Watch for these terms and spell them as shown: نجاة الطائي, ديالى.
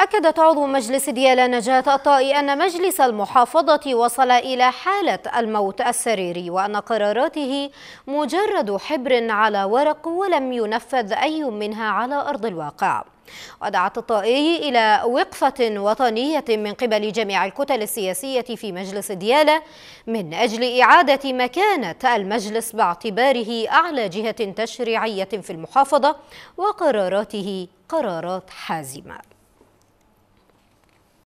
أكدت عضو مجلس ديالى نجاة الطائي أن مجلس المحافظة وصل إلى حالة الموت السريري، وأن قراراته مجرد حبر على ورق ولم ينفذ أي منها على أرض الواقع. ودعت الطائي إلى وقفة وطنية من قبل جميع الكتل السياسية في مجلس ديالى من أجل إعادة مكانة المجلس باعتباره أعلى جهة تشريعية في المحافظة وقراراته قرارات حازمة.